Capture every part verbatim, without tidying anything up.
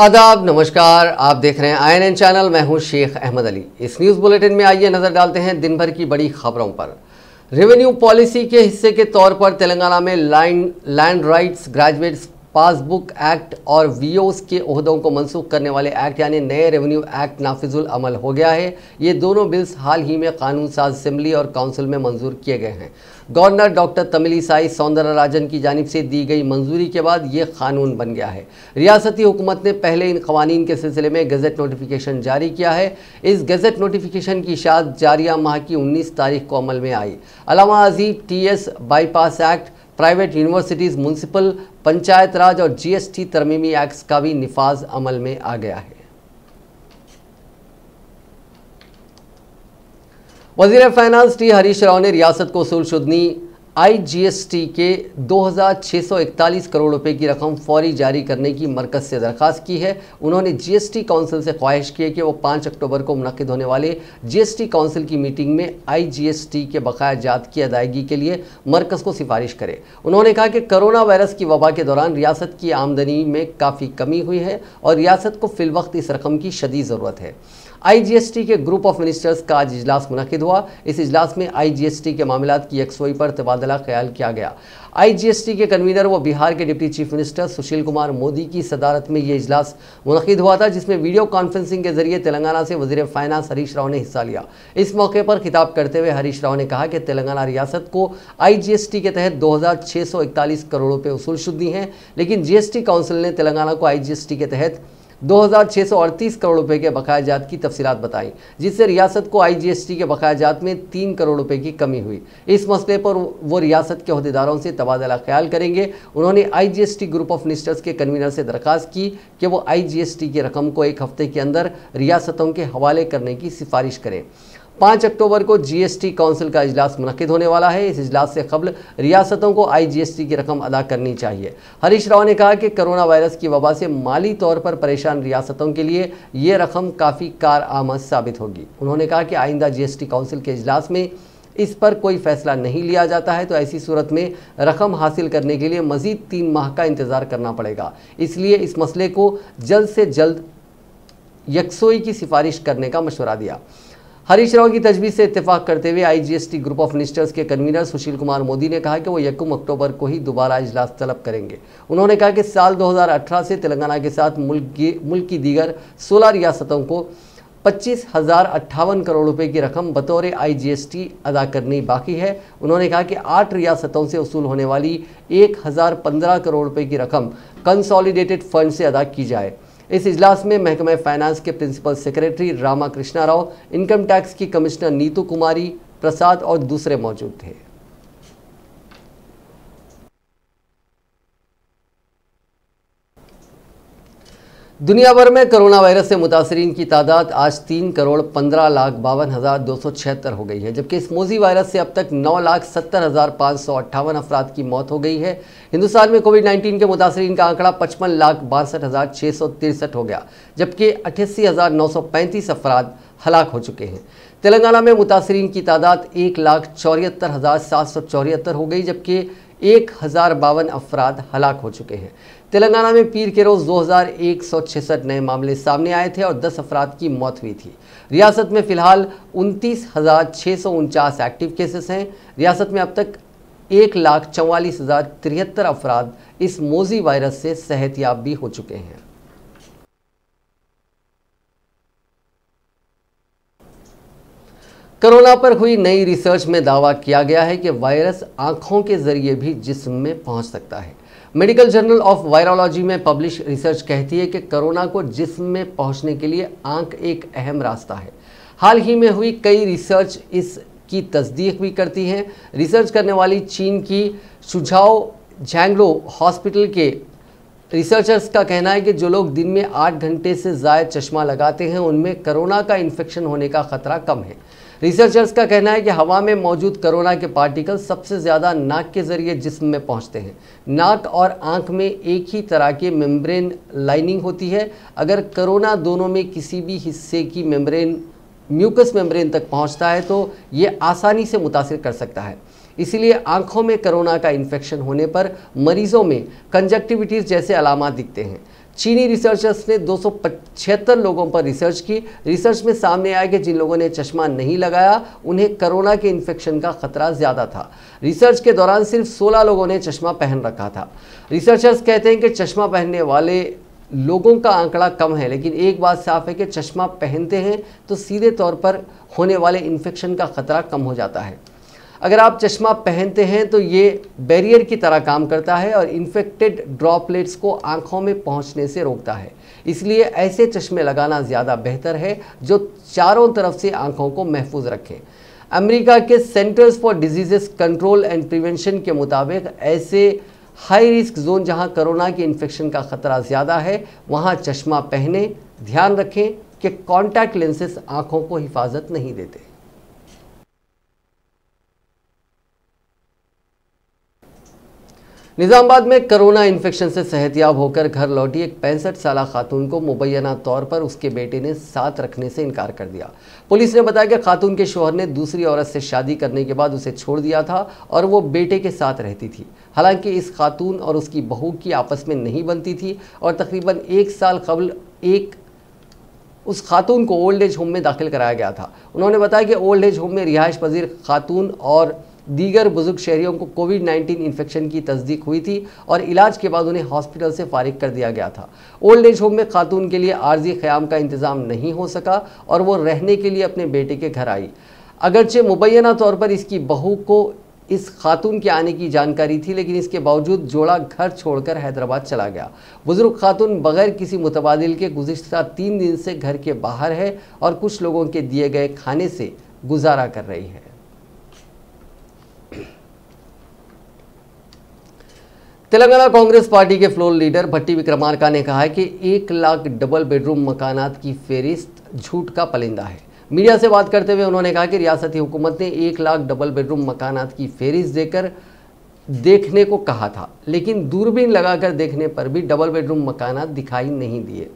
आदाब नमस्कार, आप देख रहे हैं आईएनएन चैनल। मैं हूं शेख अहमद अली। इस न्यूज़ बुलेटिन में आइए नज़र डालते हैं दिन भर की बड़ी खबरों पर। रेवेन्यू पॉलिसी के हिस्से के तौर पर तेलंगाना में land land rights, graduates passbook act और वीओस के ओहदों को मंसूख करने वाले एक्ट यानी नए रेवेन्यू एक्ट नाफिजुल अमल हो गया है। ये दोनों बिल्स हाल ही में कानून साज असम्बली और काउंसिल में मंजूर किए गए हैं। Governor doctor Tamilisai Soundararajan की जानिब से दी गई मंजूरी के बाद ये कानून बन गया है। रियासती हुकूमत ने पहले इन कवानीन के सिलसिले में गज़ट नोटिफिकेशन जारी किया है। इस गज़ट नोटिफिकेशन की इशाअत जारिया माह की उन्नीस तारीख को अमल में आई। अलावा अजीब T S bypass act, private universities, municipal panchayat raj और जीएसटी तरमीमी एक्ट्स का भी निफाज अमल में आ गया है। वज़ीर फाइनेंस टी हरीश राव ने रियासत को उसूल शुदनी आईजीएसटी के दो हज़ार छह सौ इकतालीस करोड़ रुपए की रकम फौरी जारी करने की मरकज़ से दरख्वास्त की है। उन्होंने जीएसटी काउंसिल से ख्वाहिश की है कि वो पाँच अक्टूबर को मुनक़िद होने वाले जीएसटी काउंसिल की मीटिंग में आईजीएसटी के बकाया जात की अदायगी के लिए मरकज़ को सिफारिश करे। उन्होंने कहा कि कोरोना वायरस की वबा के दौरान रियासत की आमदनी में काफ़ी कमी हुई है और रियासत को फिलवक्त इस रकम की शदीद ज़रूरत है। आईजीएसटी के ग्रुप ऑफ मिनिस्टर्स का आज इजलास मुनक़िद हुआ। इस इजलास में आईजीएसटी के मामलों की यकसोई पर तबादला ख्याल किया गया। आईजीएसटी के कन्वीनर व बिहार के deputy chief minister Sushil Kumar Modi की सदारत में यह इजलास मुनक़िद हुआ था, जिसमें वीडियो कॉन्फ्रेंसिंग के जरिए तेलंगाना से वज़ीर फाइनेंस हरीश राव ने हिस्सा लिया। इस मौके पर खिताब करते हुए हरीश राव ने कहा कि तेलंगाना रियासत को आईजीएसटी के तहत दो हज़ार छः सौ इकतालीस करोड़ रुपये उसूल शुद्धी हैं, लेकिन जीएसटी काउंसिल ने तेलंगाना को आईजीएसटी के तहत दो हज़ार छह सौ अड़तीस करोड़ रुपए के बकाया जात की तफसीलात बताई, जिससे रियासत को आईजीएसटी के बकाया जात में तीन करोड़ रुपए की कमी हुई। इस मसले पर वो रियासत के अहदेदारों से तबादला ख्याल करेंगे। उन्होंने आईजीएसटी ग्रुप ऑफ मिनिस्टर्स के कन्वीनर से दरख्वास्त की कि वो आईजीएसटी की रकम को एक हफ्ते के अंदर रियासतों के हवाले करने की सिफारिश करें। पाँच अक्टूबर को जीएसटी काउंसिल का इजलास मुनक़िद होने वाला है। इस इजलास से कबल रियासतों को आईजीएसटी की रकम अदा करनी चाहिए। हरीश राव ने कहा कि कोरोना वायरस की वबा से माली तौर पर परेशान रियासतों के लिए ये रकम काफ़ी कार आमद साबित होगी। उन्होंने कहा कि आइंदा जीएसटी काउंसिल के इजलास में इस पर कोई फैसला नहीं लिया जाता है तो ऐसी सूरत में रकम हासिल करने के लिए मज़ीद तीन माह का इंतज़ार करना पड़ेगा। इसलिए इस मसले को जल्द से जल्द यकसोई की सिफारिश करने का मशवरा दिया। हरीश राव की तजवीज़ से इत्तेफाक करते हुए आईजीएसटी ग्रुप ऑफ मिनिस्टर्स के कन्वीनर सुशील कुमार मोदी ने कहा कि वो यकम अक्टूबर को ही दोबारा इजलास तलब करेंगे। उन्होंने कहा कि साल दो हज़ार अठारह से तेलंगाना के साथ मुल्क की मुल्क की दीगर सोलह रियासतों को पच्चीस हज़ार अट्ठावन करोड़ रुपए की रकम बतौर आईजीएसटी अदा करनी बाकी है। उन्होंने कहा कि आठ रियासतों से वसूल होने वाली एक हज़ार पंद्रह करोड़ रुपये की रकम कंसॉलिडेटेड फंड से अदा की जाए। इस इजलास में महकमे फाइनेंस के principal secretary Rama Krishna Rao, income tax की कमिश्नर नीतू कुमारी प्रसाद और दूसरे मौजूद थे। दुनिया भर में कोरोना वायरस से मुतासरीन की तादाद आज तीन करोड़ पंद्रह लाख बावन हज़ार दो सौ छिहत्तर हो गई है, जबकि इस मोजी वायरस से अब तक नौ लाख सत्तर हज़ार पाँच सौ अट्ठावन अफराद की मौत हो गई है। हिंदुस्तान में कोविड नाइन्टीन के मुतासरीन का आंकड़ा पचपन लाख बासठ हज़ार छः सौ तिरसठ हो गया, जबकि अट्ठासी हज़ार नौ सौ पैंतीस अफराद हलाक हो चुके हैं। तेलंगाना में मुतासरीन की तादाद एक लाख चौहत्तर हज़ार सात सौ चौहत्तर हो गई, जबकि एक हज़ार बावन अफराद हलाक हो चुके हैं। तेलंगाना में पीर के रोज़ दो हज़ार एक सौ छियासठ नए मामले सामने आए थे और दस अफराद की मौत हुई थी। रियासत में फ़िलहाल उनतीस हज़ार छः सौ उनचास एक्टिव केसेस हैं। रियासत में अब तक एक लाख चौवालीस हज़ार तिहत्तर अफराद इस मोजी वायरस से सेहतयाब भी हो चुके हैं। कोरोना पर हुई नई रिसर्च में दावा किया गया है कि वायरस आँखों के ज़रिए भी जिस्म में पहुँच सकता है। मेडिकल जर्नल ऑफ वायरोलॉजी में पब्लिश रिसर्च कहती है कि कोरोना को जिस्म में पहुंचने के लिए आंख एक अहम रास्ता है। हाल ही में हुई कई रिसर्च इसकी तस्दीक भी करती हैं। रिसर्च करने वाली चीन की सुझाओ झेंगरो हॉस्पिटल के रिसर्चर्स का कहना है कि जो लोग दिन में आठ घंटे से ज़ायद चश्मा लगाते हैं उनमें कोरोना का इन्फेक्शन होने का ख़तरा कम है। रिसर्चर्स का कहना है कि हवा में मौजूद कोरोना के पार्टिकल सबसे ज़्यादा नाक के ज़रिए जिस्म में पहुंचते हैं। नाक और आंख में एक ही तरह की मेम्ब्रेन लाइनिंग होती है। अगर कोरोना दोनों में किसी भी हिस्से की मेम्ब्रेन म्यूकस मेम्ब्रेन तक पहुंचता है तो ये आसानी से मुतासर कर सकता है। इसीलिए आंखों में कोरोना का इन्फेक्शन होने पर मरीज़ों में कंजक्टिविटीज जैसे अलामत दिखते हैं। चीनी रिसर्चर्स ने दो सौ पचहत्तर लोगों पर रिसर्च की। रिसर्च में सामने आया कि जिन लोगों ने चश्मा नहीं लगाया उन्हें कोरोना के इन्फेक्शन का खतरा ज़्यादा था। रिसर्च के दौरान सिर्फ सोलह लोगों ने चश्मा पहन रखा था। रिसर्चर्स कहते हैं कि चश्मा पहनने वाले लोगों का आंकड़ा कम है, लेकिन एक बात साफ है कि चश्मा पहनते हैं तो सीधे तौर पर होने वाले इन्फेक्शन का खतरा कम हो जाता है। अगर आप चश्मा पहनते हैं तो ये बैरियर की तरह काम करता है और इन्फेक्टेड ड्रॉपलेट्स को आंखों में पहुंचने से रोकता है। इसलिए ऐसे चश्मे लगाना ज़्यादा बेहतर है जो चारों तरफ से आंखों को महफूज रखें। अमेरिका के centers for diseases control and prevention के मुताबिक ऐसे हाई रिस्क जोन जहां कोरोना के इन्फेक्शन का खतरा ज़्यादा है वहां चश्मा पहने। ध्यान रखें कि कॉन्टैक्ट लेंसेस आंखों को हिफाजत नहीं देते। निज़ामाबाद में कोरोना इन्फेक्शन से सेहतयाब होकर घर लौटी एक पैंसठ साल खातून को मुबैना तौर पर उसके बेटे ने साथ रखने से इनकार कर दिया। पुलिस ने बताया कि खातून के शौहर ने दूसरी औरत से शादी करने के बाद उसे छोड़ दिया था और वो बेटे के साथ रहती थी। हालांकि इस खातून और उसकी बहू की आपस में नहीं बनती थी और तकरीबन एक साल कबल एक उस खातून को ओल्ड एज होम में दाखिल कराया गया था। उन्होंने बताया कि ओल्ड एज होम में रिहाइश पजीर खातून और दीगर बुजुर्ग शहरियों को कोविड नाइन्टीन इन्फेक्शन की तस्दीक हुई थी और इलाज के बाद उन्हें हॉस्पिटल से फारिग कर दिया गया था। ओल्ड एज होम में खातून के लिए आर्जी ख़याम का इंतज़ाम नहीं हो सका और वो रहने के लिए अपने बेटे के घर आई। अगरचे मुबैना तौर पर इसकी बहू को इस खातून के आने की जानकारी थी, लेकिन इसके बावजूद जोड़ा घर छोड़कर हैदराबाद चला गया। बुज़ुर्ग खातून बगैर किसी मुतबादिल के गुज़िश्ता तीन दिन से घर के बाहर है और कुछ लोगों के दिए गए खाने से गुजारा कर रही है। तेलंगाना कांग्रेस पार्टी के फ्लोर लीडर भट्टी विक्रमारका ने कहा है कि एक लाख डबल बेडरूम मकानात की फेरिस्त झूठ का पलिंदा है। मीडिया से बात करते हुए उन्होंने कहा कि रियासती हुकूमत ने एक लाख डबल बेडरूम मकानात की फेरिस्त देकर देखने को कहा था, लेकिन दूरबीन लगाकर देखने पर भी डबल बेडरूम मकानात दिखाई नहीं दिए।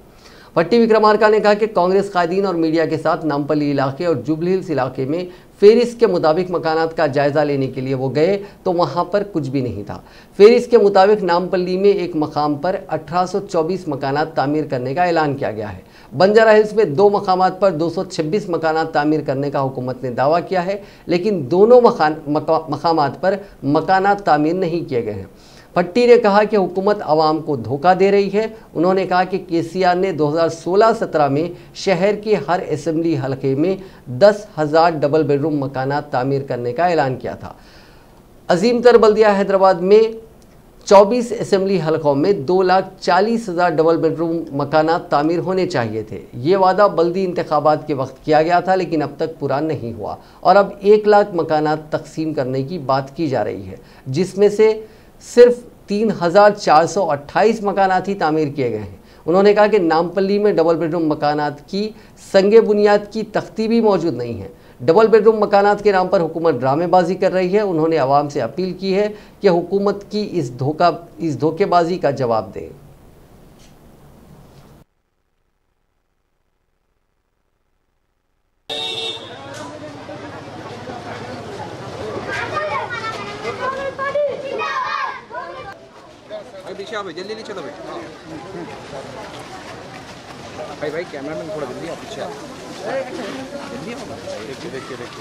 भट्टी विक्रमारका ने कहा कि कांग्रेस कायदीन और मीडिया के साथ नामपल्ली इलाके और जुबली हिल्स इलाके में फेरिस के मुताबिक मकानात का जायज़ा लेने के लिए वो गए तो वहाँ पर कुछ भी नहीं था। फेरिस के मुताबिक नामपल्ली में एक मकाम पर अठारह सौ चौबीस मकानात तामीर करने का ऐलान किया गया है। बंजारा हिल्स में दो मकामात पर दो सौ छब्बीस मकानात तामीर करने का हुकूमत ने दावा किया है, लेकिन दोनों मकान मका, मकामात पर मकानात तामीर नहीं किए गए हैं। भट्टी ने कहा कि हुकूमत आवाम को धोखा दे रही है। उन्होंने कहा कि केसीआर ने दो हज़ार सोलह सत्रह में शहर के हर असेंबली हलके में दस हज़ार डबल बेडरूम मकानात तामीर करने का ऐलान किया था। अजीमतर बल्दिया हैदराबाद में चौबीस असेंबली हलकों में दो लाख चालीस हज़ार डबल बेडरूम मकानात तामीर होने चाहिए थे। ये वादा बल्दी इंतखाबात के वक्त किया गया था, लेकिन अब तक पूरा नहीं हुआ और अब एक लाख मकानात तकसीम करने की बात की जा रही है, जिसमें से सिर्फ तीन हज़ार चार सौ अट्ठाईस मकानात ही तामीर किए गए हैं। उन्होंने कहा कि नामपल्ली में डबल बेडरूम मकानात की संगे बुनियाद की तख्ती भी मौजूद नहीं है। डबल बेडरूम मकानात के नाम पर हुकूमत ड्रामेबाजी कर रही है। उन्होंने आवाम से अपील की है कि हुकूमत की इस धोखा इस धोखेबाजी का जवाब दें। जल्दी नहीं चलो भाई भाई कैमरामैन थोड़ा जल्दी आप पीछे देखिए देखिए देखिए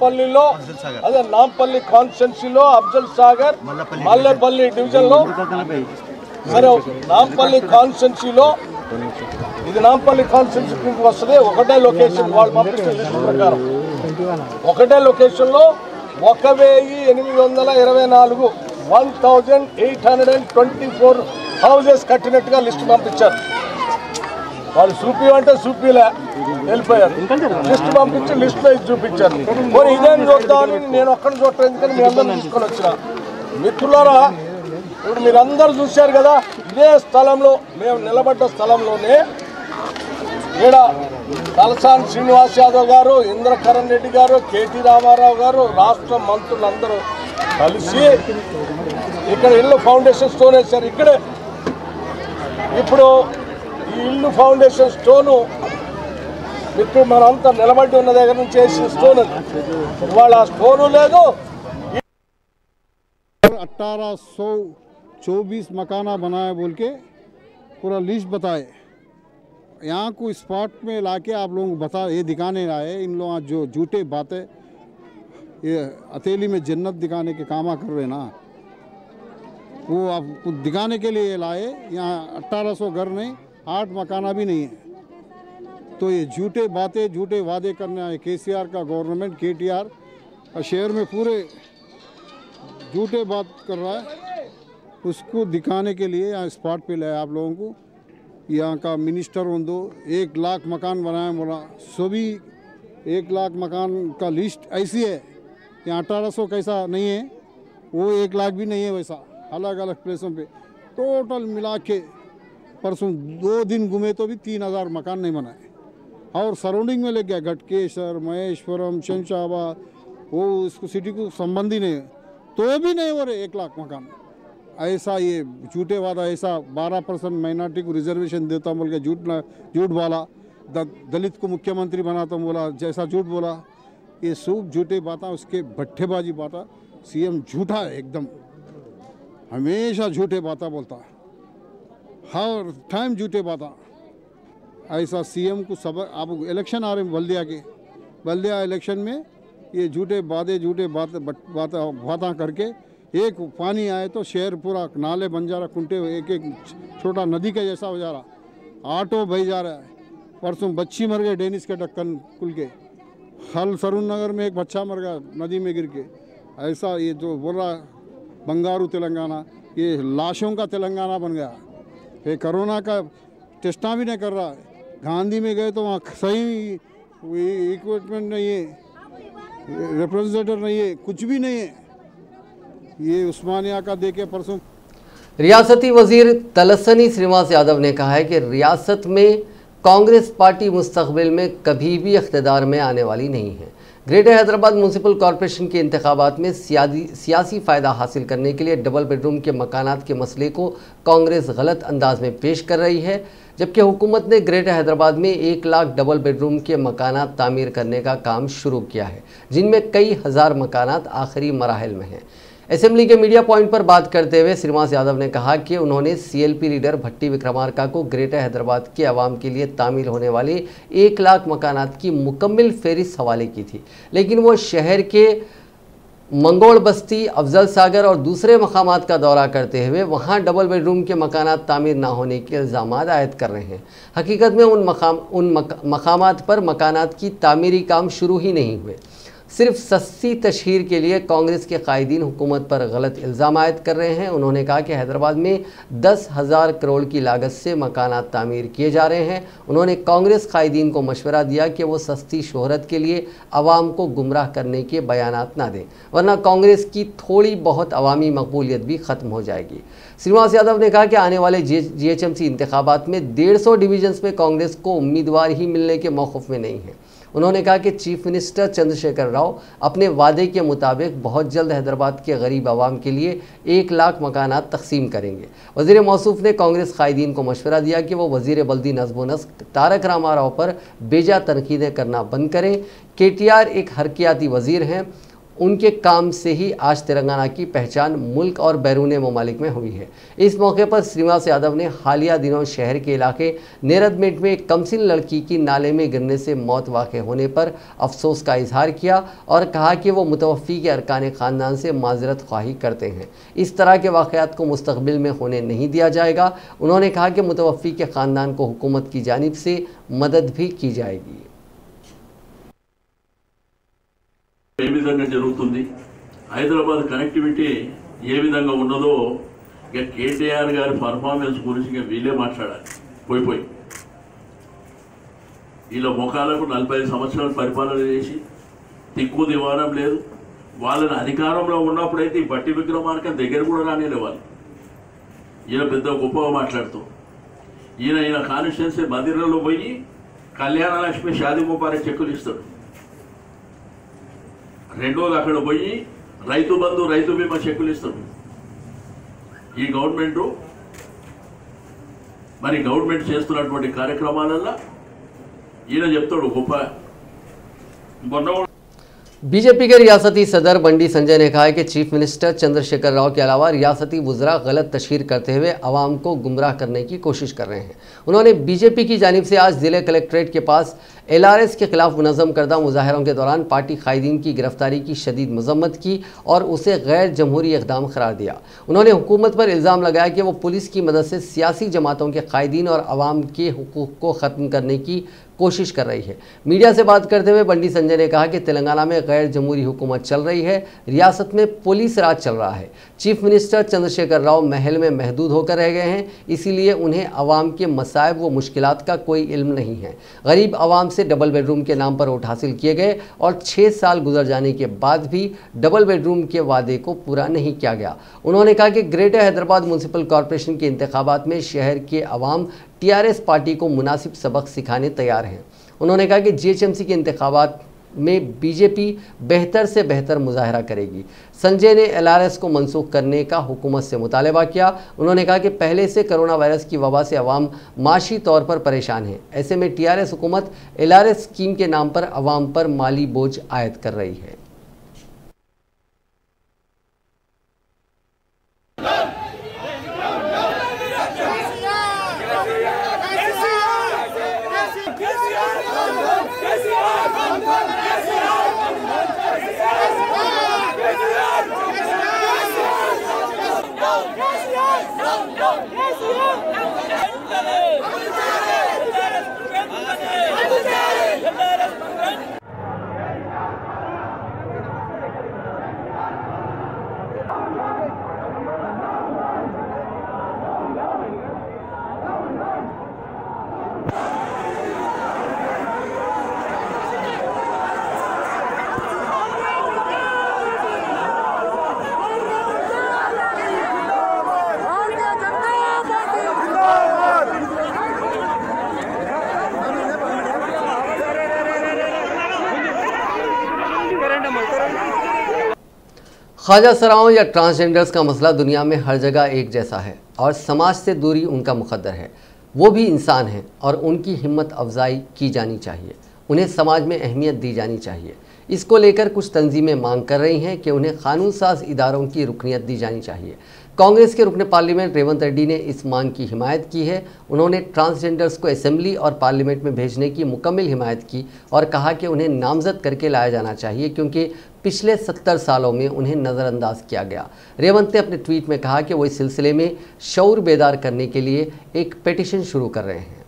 పల్లిలో అదే నాంపల్లి కాన్స్టిట్యున్సీలో అఫ్జల్ సాగర్ మల్లెపల్లి డివిజన్లో సరే నాంపల్లి కాన్స్టిట్యున్సీలో ఇది నాంపల్లి కాన్స్టిట్యున్సీ వస్తుంది ఒకటే లొకేషన్ వాళ్ళు పంపించిన లిస్ట్ ప్రకారం ఒకటే లొకేషన్లో ఒక వెయ్యి ఎనిమిది వందల ఇరవై నాలుగు one thousand eight hundred and twenty four houses కట్టినట్టుగా లిస్టు పంపించారు వాళ్ళు సూపీ అంటే సూపీలా వెళ్ళిపోయారు లిస్ట్ పంపించి లిస్ట్ ప్రైజ్ చూపించారు మరి ఇదేం చూద్దామని నేను ఒక్కడిని చూడటం ఎందుకని మీ అందరిని తీసుకొని వచ్చిన మిత్రులారా ఇప్పుడు మీరందరూ చూశారు కదా ఇదే స్థలంలో మేము నిలబడ్డ స్థలంలోనే ఈడ తలసాని శ్రీనివాస్ యాదవ్ గారు ఇంద్రకరణ్ రెడ్డి గారు కేటీ రామారావు గారు రాష్ట్ర మంత్రులందరూ కలిసి ఇక్కడ ఇల్లు ఫౌండేషన్ స్టోన్ వేశారు ఇక్కడే ఇప్పుడు ఈ ఇల్లు ఫౌండేషన్ స్టోను ఇప్పుడు మనంతా నిలబడి ఉన్న దగ్గర నుంచి వేసిన స్టోన్ ఇవాళ ఆ స్టోను లేదు अठारह सौ चौबीस मकाना बनाया बोल के पूरा लिस्ट बताए यहाँ को स्पॉट में लाके आप लोगों को बता ये दिखाने आए इन लोग जो झूठे बातें ये हथेली में जन्नत दिखाने के कामा कर रहे ना वो आपको दिखाने के लिए लाए यहाँ अट्ठारह सौ घर नहीं आठ मकाना भी नहीं है तो ये झूठे बातें झूठे वादे करने आए केसीआर का गवर्नमेंट केटीआर और शहर में पूरे झूठे बात कर रहा है उसको दिखाने के लिए यहाँ स्पॉट पे लाए आप लोगों को यहाँ का मिनिस्टर उन दो एक लाख मकान बनाया बोला सभी एक लाख मकान का लिस्ट ऐसी है यहाँ अठारह सौ कैसा नहीं है वो एक लाख भी नहीं है वैसा अलग अलग प्लेसों पे टोटल मिला के परसों दो दिन घूमे तो भी तीन हज़ार मकान नहीं बनाए और सराउंडिंग में ले गया घटकेश्वर महेश्वरम शमशाबाद वो उसको सिटी को संबंधी नहीं है तो भी नहीं हो रहे एक लाख मकान ऐसा ये झूठे वादा ऐसा बारह परसेंट माइनॉरिटी को रिजर्वेशन देता हूँ बोल के झूठ झूठ बोला दलित को मुख्यमंत्री बनाता हूँ बोला जैसा झूठ बोला ये सूप झूठे बात उसके भट्ठेबाजी बात सीएम झूठा है एकदम हमेशा झूठे बात बोलता है हर टाइम झूठे बात ऐसा सीएम को सब आप इलेक्शन आ रहे हैं बल्दिया के बल्दिया इलेक्शन में ये झूठे वादे झूठे बात बात वादा करके एक पानी आए तो शहर पूरा नाले बन जा रहा कुंटे एक एक छोटा नदी का जैसा हो जा रहा ऑटो बह जा रहा है परसों बच्ची मर गए डेनिस के ढक्कन खुल के हल सरून नगर में एक बच्चा मर गया नदी में गिर के ऐसा ये जो बोल रहा बंगारू तेलंगाना ये लाशों का तेलंगाना बन गया ये कोरोना का टेस्टा भी नहीं कर रहा गांधी में गए तो वहाँ सही इक्विपमेंट नहीं है रिप्रेजेंटेटर नहीं है कुछ भी नहीं है ये उस्मानिया का देखे परसों। रियासती वजीर तलसनी श्रीनिवास यादव ने कहा है कि रियासत में कांग्रेस पार्टी मुस्तकबिल में कभी भी इख्तिदार में आने वाली नहीं है। ग्रेटर हैदराबाद म्यूनसिपल कॉरपोरेशन के इंतखाबात में सियासी फ़ायदा हासिल करने के लिए डबल बेडरूम के मकानात के मसले को कांग्रेस गलत अंदाज में पेश कर रही है, जबकि हुकूमत ने ग्रेटर हैदराबाद में एक लाख डबल बेडरूम के मकानात तामीर करने का काम शुरू किया है, जिनमें कई हज़ार मकानात आखिरी मराहल में हैं। असेंबली के मीडिया पॉइंट पर बात करते हुए श्रीनिवास यादव ने कहा कि उन्होंने सीएलपी लीडर भट्टी विक्रमारका को ग्रेटर हैदराबाद के आवाम के लिए तामील होने वाले एक लाख मकानात की मुकम्मल फहरिस्त हवाले की थी, लेकिन वो शहर के मंगोल बस्ती अफजल सागर और दूसरे मकामात का दौरा करते हुए वहाँ डबल बेडरूम के मकानात तामीर ना होने के इल्ज़ाम आयद कर रहे हैं। हकीकत में उन मकाम उन मक, मकामात पर मकानात की तामीरी काम शुरू ही नहीं हुए, सिर्फ सस्ती तशहीर के लिए कांग्रेस के कायदीन हुकूमत पर गलत इल्ज़ाम आयद कर रहे हैं। उन्होंने कहा कि हैदराबाद में दस हज़ार करोड़ की लागत से मकानात तामीर किए जा रहे हैं। उन्होंने कांग्रेस कायदीन को मशवरा दिया कि वो सस्ती शोहरत के लिए आवाम को गुमराह करने के बयानात ना दें, वरना कांग्रेस की थोड़ी बहुत अवामी मकबूलियत भी ख़त्म हो जाएगी। श्रीनिवास यादव ने कहा कि आने वाले जी एच एम सी इंतखाबात में डेढ़ सौ डिवीजन्स में कांग्रेस को उम्मीदवार ही मिलने के मौक़िफ़ में नहीं है। उन्होंने कहा कि चीफ मिनिस्टर चंद्रशेखर राव अपने वादे के मुताबिक बहुत जल्द हैदराबाद के गरीब आवाम के लिए एक लाख मकानात तकसीम करेंगे। वजीर मौसूफ ने कांग्रेस कायदीन को मशवरा दिया कि वो वजीर बल्दी नस्बो नस्ब तारक रामा राव पर बेजा तनकीदें करना बंद करें। के टी आर एक हरकियाती वजीर हैं, उनके काम से ही आज तेलंगाना की पहचान मुल्क और बैरून ममालिक में हुई है। इस मौके पर श्रीनिवास यादव ने हालिया दिनों शहर के इलाके नेरदमेट में एक कमसिन लड़की की नाले में गिरने से मौत वाक़ होने पर अफसोस का इजहार किया और कहा कि वो मुतवफ़ी के अरकान ख़ानदान से माजरत ख्वाही करते हैं, इस तरह के वाक़यात को मुस्तकबिल में होने नहीं दिया जाएगा। उन्होंने कहा कि मुतवफ़ी के ख़ानदान को हुकूमत की जानिब से मदद भी की जाएगी। ఏ విధంగా జరుగుతుంది, హైదరాబాద్ కనెక్టివిటీ ఏ విధంగా ఉన్నదో ఇక కేటీఆర్ గారి పర్ఫార్మెన్స్ గురించి వీళ్ళే మాట్లాడాలి పోయి పోయి ఇలా మొఖాలకు నలభై సంవత్సరాలు పరిపాలన చేసి తిక్కు దివారం లేదు। వాళ్ళని అధికారంలో ఉన్నప్పుడైతే ఈ భట్టీ విక్రమార్క దగ్గర కూడా రానిలేవాళ్ళు। ఈయన పెద్ద గొప్పగా మాట్లాడుతూ ఈయన ఈయన కాన్స్టిట్యున్సీ మందిరంలో పోయి కళ్యాణ లక్ష్మి షాదీ ముబారక్ చెక్కులు ఇస్తాడు। రెండోది అక్కడ పోయి రైతు బంధు రైతు బీమా చెక్కులు ఇస్తారు। ఈ గవర్నమెంట్ మరి గవర్నమెంట్ చేస్తున్నటువంటి కార్యక్రమాలల్ల ఈయన చెప్తాడు గొప్ప గొప్ప। बीजेपी के रियासती सदर बंडी संजय ने कहा है कि चीफ मिनिस्टर चंद्रशेखर राव के अलावा रियासती वुजरा गलत तशहीर करते हुए आवाम को गुमराह करने की कोशिश कर रहे हैं। उन्होंने बीजेपी की जानिब से आज जिले कलेक्ट्रेट के पास एल आर एस के खिलाफ मुनज़म करदा मुजाहरों के दौरान पार्टी कायदीन की गिरफ्तारी की शदीद मजम्मत की और उसे गैर जमहूरी इकदाम करार दिया। उन्होंने हुकूमत पर इल्ज़ाम लगाया कि वो पुलिस की मदद से सियासी जमातों के कायदीन और आवाम के हुकूक को ख़त्म करने की कोशिश कर रही है। मीडिया से बात करते हुए बंडी संजय ने कहा कि तेलंगाना में गैर जमहूरी हुकूमत चल रही है, रियासत में पुलिस राज चल रहा है। चीफ मिनिस्टर चंद्रशेखर राव महल में महदूद होकर रह गए हैं, इसीलिए उन्हें आवाम के मसायब व मुश्किलात का कोई इल्म नहीं है। गरीब आवाम से डबल बेडरूम के नाम पर वोट हासिल किए गए और छः साल गुजर जाने के बाद भी डबल बेडरूम के वादे को पूरा नहीं किया गया। उन्होंने कहा कि ग्रेटर हैदराबाद म्युनिसिपल कॉरपोरेशन के इंतखाबात में शहर के आवाम टी आर एस पार्टी को मुनासिब सबक सिखाने तैयार हैं। उन्होंने कहा कि जी एच एम सी के इंतखाबात में बीजेपी बेहतर से बेहतर मुजाहरा करेगी। संजय ने एल आर एस को मनसूख करने का हुकूमत से मुतालबा किया। उन्होंने कहा कि पहले से कोरोना वायरस की वबा से आवाम माशी तौर पर परेशान है, ऐसे में टी आर एस हुकूमत एल आर एस स्कीम के नाम पर आवाम पर माली बोझ आयद कर रही है। ख्वाजा सराओं या ट्रांसजेंडर्स का मसला दुनिया में हर जगह एक जैसा है और समाज से दूरी उनका मुकद्दर है। वो भी इंसान हैं और उनकी हिम्मत अफजाई की जानी चाहिए, उन्हें समाज में अहमियत दी जानी चाहिए। इसको लेकर कुछ तंजीमें मांग कर रही हैं कि उन्हें कानून साज इदारों की रुकनीत दी जानी चाहिए। कांग्रेस के रुकन पार्लियामेंट रेवंत रेड्डी ने इस मांग की हिमायत की है। उन्होंने ट्रांसजेंडर्स को असेंबली और पार्लियामेंट में भेजने की मुकम्मल हिमायत की और कहा कि उन्हें नामजद करके लाया जाना चाहिए क्योंकि पिछले सत्तर सालों में उन्हें नज़रअंदाज किया गया। रेवंत ने अपने ट्वीट में कहा कि वो इस सिलसिले में शऊर बेदार करने के लिए एक पिटीशन शुरू कर रहे हैं।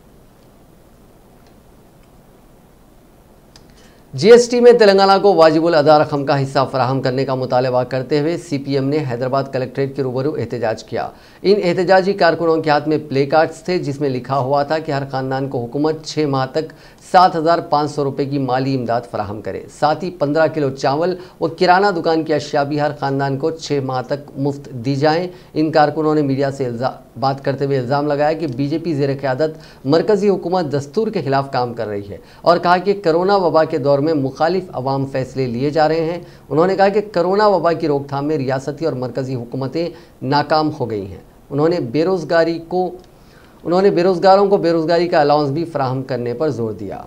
जी एस टी में तेलंगाना को वाजिबुल अदा रकम का हिस्सा फराहम करने का मुतालबा करते हुए सी पी एम ने हैदराबाद कलेक्ट्रेट के रूबरू एहतजाज किया। इन एहतजाजी कारकुनों के हाथ में प्ले कार्ड्स थे जिसमें लिखा हुआ था कि हर खानदान को हुकूमत छः माह तक सात हज़ार पाँच सौ रुपये की माली इमदाद फराहम करे, साथ ही पंद्रह किलो चावल व किराना दुकान की अशिया भी हर खानदान को छः माह तक मुफ्त दी जाएँ। इन कारकुनों ने मीडिया से इल्ज़ाम बात करते हुए इल्ज़ाम लगाया कि बीजेपी ज़ेर क़यादत मरकज़ी हुकूमत दस्तूर के ख़िलाफ़ काम कर रही है और कहा कि कोरोना वबा के दौर में मुखालिफ अवाम फ़ैसले लिए जा रहे हैं। उन्होंने कहा कि कोरोना वबा की रोकथाम में रियासती और मरकज़ी हुकूमतें नाकाम हो गई हैं। उन्होंने बेरोज़गारी को उन्होंने बेरोज़गारों को बेरोज़गारी का अलाउंस भी फराहम करने पर जोर दिया।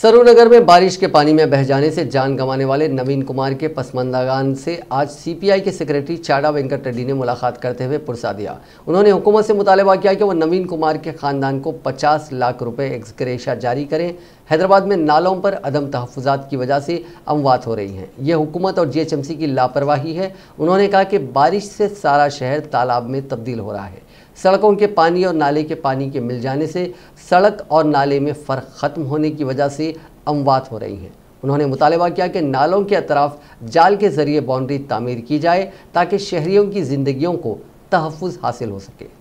सरोनगर में बारिश के पानी में बह जाने से जान गंवाने वाले नवीन कुमार के पसमानदगान से आज सीपीआई के सेक्रेटरी चाडा वेंकट रेड्डी ने मुलाकात करते हुए पुरसा दिया। उन्होंने हुकूमत से मुतालबा किया कि वो नवीन कुमार के ख़ानदान को पचास लाख रुपए एक्सग्रेशा जारी करें। हैदराबाद में नालों पर अदम तहफ़ुज़ात की वजह से अमवात हो रही हैं, ये हुकूमत और जीएचएमसी की लापरवाही है। उन्होंने कहा कि बारिश से सारा शहर तालाब में तब्दील हो रहा है। सड़कों के पानी और नाले के पानी के मिल जाने से सड़क और नाले में फ़र्क ख़त्म होने की वजह से अमवात हो रही हैं। उन्होंने मुतालबा किया कि नालों के अतराफ जाल के ज़रिए बाउंड्री तामीर की जाए ताकि शहरियों की ज़िंदगियों को तहफ़्फ़ुज़ हासिल हो सके।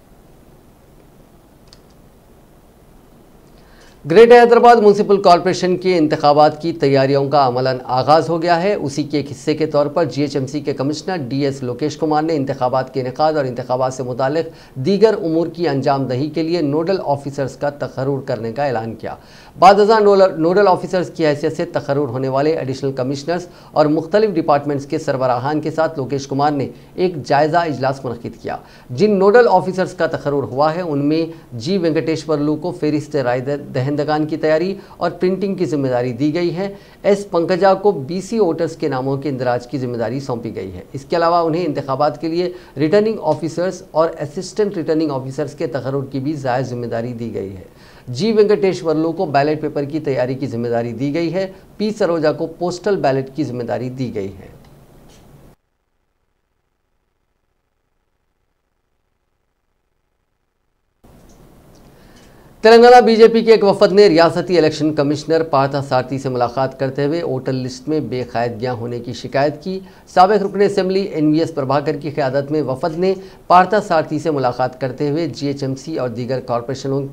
ग्रेटर हैदराबाद म्यूनसिपल कॉरपोरेशन के इंतखाबात की तैयारियों का अमलन आगाज़ हो गया है। उसी के एक हिस्से के तौर पर जीएचएमसी के commissioner D S Lokesh Kumar ने इंतखाबात के इनेकाद और इंतखाबात से मुतालिक दीगर उमूर की अंजामदही के लिए नोडल ऑफिसर्स का तकरूर करने का ऐलान किया। बाद हज़ार नोडल ऑफिसर्स की हैसियत से तकरूर होने वाले एडिशनल कमिश्नर्स और मुख्तलिफ डिपार्टमेंट्स के सरबराहान के साथ लोकेश कुमार ने एक जायज़ा इजलास मुनक़िद किया। जिन नोडल ऑफिसर्स का तकरूर हुआ है उनमें जी वेंकटेश्वरलू को फेरिस्त राय दहन दगान की तैयारी और प्रिंटिंग की जिम्मेदारी दी गई है। एस पंकजा को बीसी वोटर्स के नामों के इंदराज की जिम्मेदारी सौंपी गई है। इसके अलावा उन्हें इंतखाबात के लिए रिटर्निंग ऑफिसर्स और असिस्टेंट रिटर्निंग ऑफिसर्स के तकरूर की भी जायज़ जिम्मेदारी दी गई है। जी वेंकटेश्वरलू को बैलेट पेपर की तैयारी की जिम्मेदारी दी गई है। पी सरोजा को पोस्टल बैलेट की जिम्मेदारी दी गई है। तेलंगाना बीजेपी के एक वफद ने रियासती इलेक्शन कमिश्नर पार्था सारथी से मुलाकात करते हुए वोटर लिस्ट में बेकायदगियां होने की शिकायत की। साबिक रुकन असेंबली एनवीएस प्रभाकर की क़यादत में वफद ने पार्था सारथी से मुलाकात करते हुए जीएचएमसी और दीगर कॉरपोरेशनों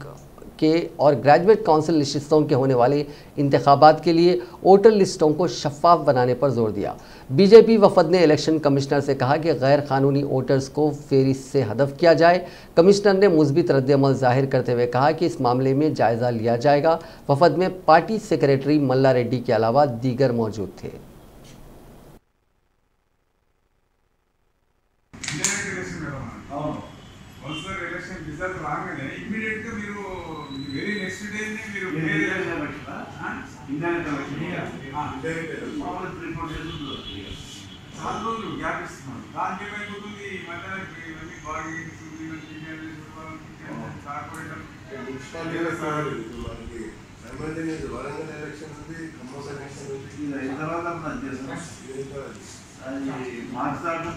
के और ग्रेजुएट काउंसिल नशिस्तों के होने वाले इंतखाबात के लिए वोटर लिस्टों को शफाफ बनाने पर जोर दिया। बीजेपी वफद ने इलेक्शन कमिश्नर से कहा कि गैर कानूनी वोटर्स को फेरिस से हदफ किया जाए। कमिश्नर ने मुस्बित रद्दअमल जाहिर करते हुए कहा कि इस मामले में जायज़ा लिया जाएगा। वफद में पार्टी सेक्रेटरी मल्ला रेड्डी के अलावा दीगर मौजूद थे। मार्च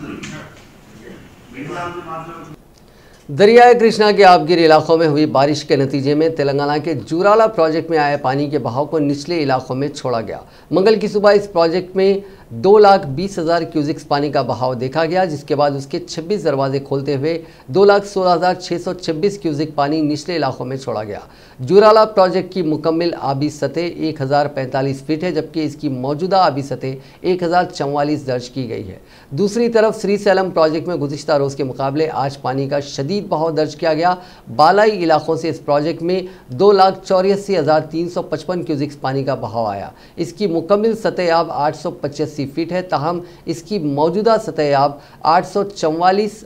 दरियाए कृष्णा के आबगिरी इलाकों में हुई बारिश के नतीजे में तेलंगाना के जूराला प्रोजेक्ट में आए पानी के बहाव को निचले इलाकों में छोड़ा गया। मंगल की सुबह इस प्रोजेक्ट में दो लाख बीस हज़ार क्यूसिक्स पानी का बहाव देखा गया, जिसके बाद उसके छब्बीस दरवाजे खोलते हुए दो लाख सोलह हज़ार छः सौ छब्बीस क्यूसिक पानी निचले इलाकों में छोड़ा गया। जूराला प्रोजेक्ट की मुकम्मल आबी सतह एक हज़ार पैंतालीस फीट है, जबकि इसकी मौजूदा आबी सतह एक हज़ार चौवालीस दर्ज की गई है। दूसरी तरफ श्री सैलम प्रोजेक्ट में गुज़िश्ता रोज़ के मुकाबले आज पानी का शदीद बहाव दर्ज किया गया। बालाई इलाकों से इस प्रोजेक्ट में दो लाख चौरासी हजार तीन सौ पचपन क्यूसिक्स पानी का बहाव आया। इसकी मुकम्मल सतहयाब आठ सौ पचासी फीट है, ताहम इसकी मौजूदा सतहयाब आठ सौ चौवालीस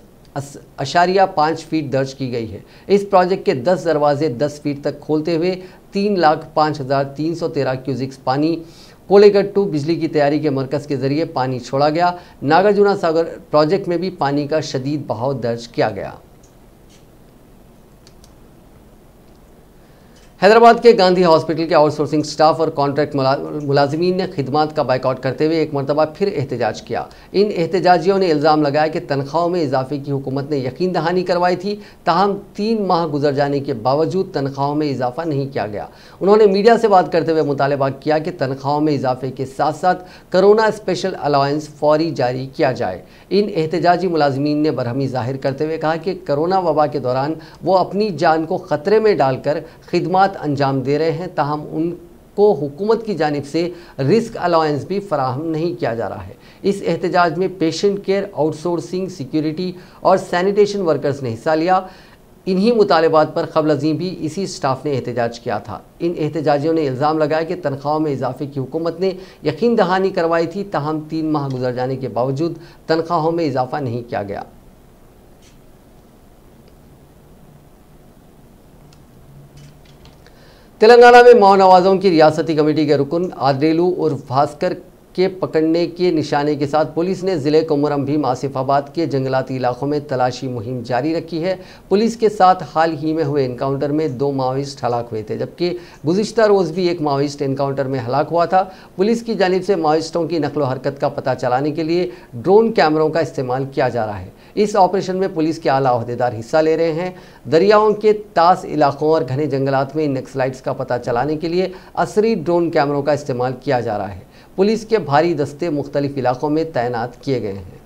अशारिया पाँच फीट दर्ज की गई है। इस प्रोजेक्ट के दस दरवाजे दस फीट तक खोलते हुए तीन लाख पाँच हजार तीन सौ तेरह क्यूसिक्स पानी कोलेगट्टू बिजली की तैयारी के मरकज़ के जरिए पानी छोड़ा गया। नागार्जुना सागर प्रोजेक्ट में भी पानी का शदीद बहाव दर्ज किया गया। हैदराबाद के गांधी हॉस्पिटल के आउटसोर्सिंग स्टाफ और कॉन्ट्रैक्ट मुलाजमीन ने खिदमात का बाइकआउट करते हुए एक मरतबा फिर एहतजाज किया। इन एहतजाजियों ने इल्ज़ाम लगाया कि तनख्वाहों में इजाफे की हुकूमत ने यकीन दहानी करवाई थी, ताहम तीन माह गुजर जाने के बावजूद तनख्वाहों में इजाफा नहीं किया गया। उन्होंने मीडिया से बात करते हुए मुतालबा किया कि तनख्वाहों में इजाफे के साथ साथ कोरोना स्पेशल अलाउंस फौरी जारी किया जाए। इन एहतजाजी मुलाजमीन ने बरहमी जाहिर करते हुए कहा कि कोरोना वबा के दौरान वो अपनी जान को ख़तरे में डालकर खिदमात अंजाम दे रहे हैं, ताहम उन को हुकूमत की जानिब से रिस्क अलाउंस भी फराहम नहीं किया जा रहा है। इस एहतजाज में पेशेंट केयर, आउटसोर्सिंग, सिक्योरिटी और सैनिटेशन वर्कर्स ने हिस्सा लिया। इन्हीं मुतालबात पर क़ब्ल अज़ीं भी इसी स्टाफ ने एहतजाज किया था। इन एहतजाजियों ने इल्ज़ाम लगाया कि तनख्वाहों में इजाफे की हुकूमत ने यकीन दहानी करवाई थी, ताहम तीन माह गुजर जाने के बावजूद तनख्वाहों में इजाफा नहीं किया गया। तेलंगाना में मौ नवाज़ों की रियासती कमेटी के रुकन आदरेलू उर्फ भास्कर के पकड़ने के निशाने के साथ पुलिस ने ज़िले कोमरम भीम आसिफाबाद के जंगलाती इलाकों में तलाशी मुहिम जारी रखी है। पुलिस के साथ हाल ही में हुए इनकाउंटर में दो माओइस्ट हलाक हुए थे, जबकि गुज़िश्ता रोज़ भी एक माओइस्ट इनकाउंटर में हलाक हुआ था। पुलिस की जानिब से माओइस्टों की नकलो हरकत का पता चलाने के लिए ड्रोन कैमरों का इस्तेमाल किया जा रहा है। इस ऑपरेशन में पुलिस के आला अहदेदार हिस्सा ले रहे हैं। दरियाओं के तास इलाकों और घने जंगलात में नक्सलाइट्स का पता चलाने के लिए असरी ड्रोन कैमरों का इस्तेमाल किया जा रहा है। पुलिस के भारी दस्ते मुख्तलिफ इलाकों में तैनात किए गए हैं।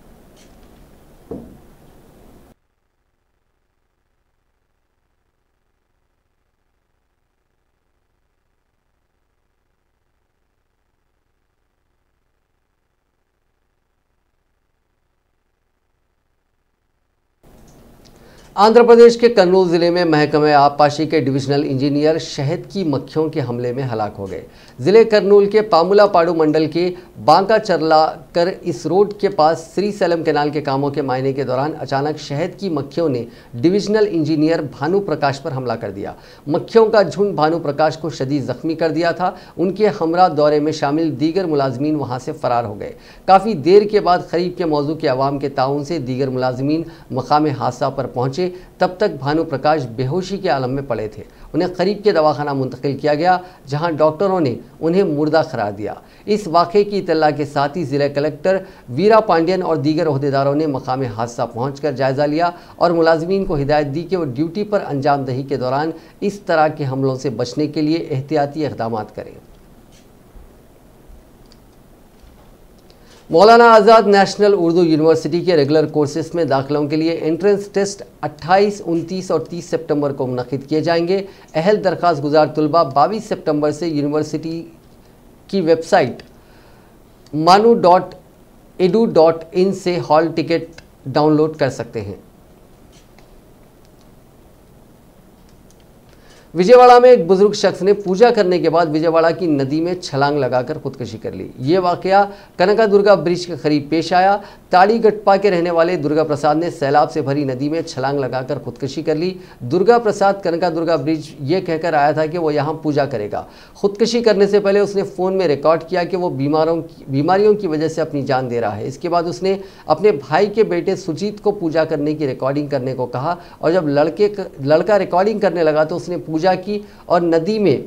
आंध्र प्रदेश के कन्नूर जिले में महकमे आबपाशी के डिविजनल इंजीनियर शहद की मक्खियों के हमले में हलाक हो गए। जिले कर्नूल के पामुला पाडू मंडल के बांका चरला कर इस रोड के पास श्री सैलम कैनाल के कामों के मायने के दौरान अचानक शहद की मक्खियों ने डिविजनल इंजीनियर भानु प्रकाश पर हमला कर दिया। मक्खियों का झुंड भानु प्रकाश को शदीद जख्मी कर दिया था। उनके हमला दौरे में शामिल दीगर मुलाजमीन वहाँ से फरार हो गए। काफ़ी देर के बाद खरीब के मौजू के अवाम के ताउन से दीगर मुलाजमीन मकाम हादसा पर पहुँचे। तब तक भानु प्रकाश बेहोशी के आलम में पड़े थे। उन्हें करीब के दवाखाना मुंतकिल किया गया, जहां डॉक्टरों ने उन्हें मुर्दा करार दिया। इस वाक़े की इत्तला के साथ ही जिला कलेक्टर वीरा पांडियन और दीगर ओहदेदारों ने मकाम हादसा पहुंचकर जायजा लिया और मुलाजमीन को हिदायत दी कि वो ड्यूटी पर अंजाम दही के दौरान इस तरह के हमलों से बचने के लिए एहतियाती इक़दामात करें। मौलाना आज़ाद नेशनल उर्दू यूनिवर्सिटी के रेगुलर कोर्सेज़ में दाखिलों के लिए एंट्रेंस टेस्ट अट्ठाईस, उनतीस और तीस सितंबर को मुनाकिद किए जाएंगे। अहल दरख्वास्त गुजार तलबा बाईस सितंबर से यूनिवर्सिटी की वेबसाइट मानू डॉट एडू डॉट इन से हॉल टिकट डाउनलोड कर सकते हैं। विजयवाड़ा में एक बुजुर्ग शख्स ने पूजा करने के बाद विजयवाड़ा की नदी में छलांग लगाकर खुदकुशी कर ली। ये वाकया कनका दुर्गा ब्रिज के करीब पेश आया। ताड़ी गटपा के रहने वाले दुर्गा प्रसाद ने सैलाब से भरी नदी में छलांग लगाकर खुदकुशी कर ली। दुर्गा प्रसाद कनका दुर्गा ब्रिज ये कहकर आया था कि वो यहाँ पूजा करेगा। खुदकुशी करने से पहले उसने फ़ोन में रिकॉर्ड किया कि वो बीमारों बीमारियों की वजह से अपनी जान दे रहा है। इसके बाद उसने अपने भाई के बेटे सुजीत को पूजा करने की रिकॉर्डिंग करने को कहा और जब लड़के लड़का रिकॉर्डिंग करने लगा तो उसने पूजा की और नदी में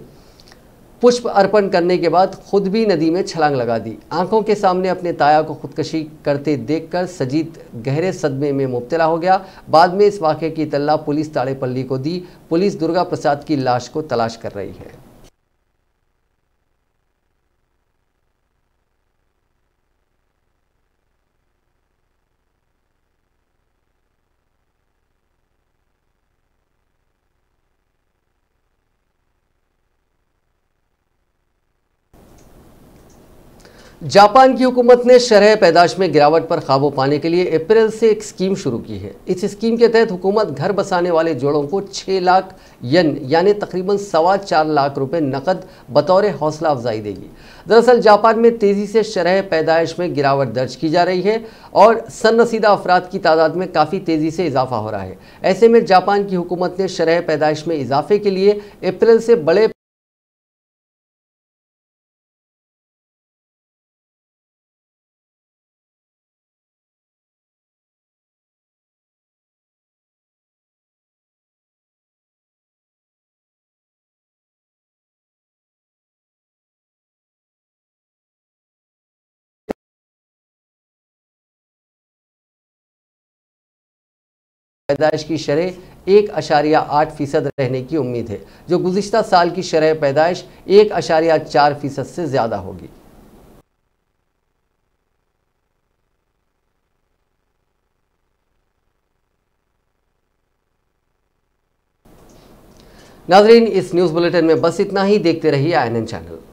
पुष्प अर्पण करने के बाद खुद भी नदी में छलांग लगा दी। आंखों के सामने अपने ताया को खुदकुशी करते देखकर सजीत गहरे सदमे में मुब्तला हो गया। बाद में इस वाक़े की इत्तला पुलिस ताड़ेपल्ली को दी। पुलिस दुर्गा प्रसाद की लाश को तलाश कर रही है। जापान की हुकूमत ने शरह पैदाश में गिरावट पर काबू पाने के लिए अप्रैल से एक स्कीम शुरू की है। इस स्कीम के तहत हुकूमत घर बसाने वाले जोड़ों को छः लाख यन यानी तकरीबन सवा चार लाख रुपए नकद बतौर हौसला अफजाई देगी। दरअसल जापान में तेज़ी से शरह पैदाइश में गिरावट दर्ज की जा रही है और सन्नसीदा अफराद की तादाद में काफ़ी तेज़ी से इजाफा हो रहा है। ऐसे में जापान की हुकूमत ने शरह पैदाइश में इजाफे के लिए अप्रैल से बड़े पैदाइश की शरह एक अशारिया आठ फीसद रहने की उम्मीद है, जो गुज़िश्ता साल की शरह पैदाइश एक अशारिया चार फीसद से ज़्यादा होगी। नाज़रीन, इस न्यूज़ बुलेटिन में बस इतना ही। देखते रहिए आई एन एन चैनल।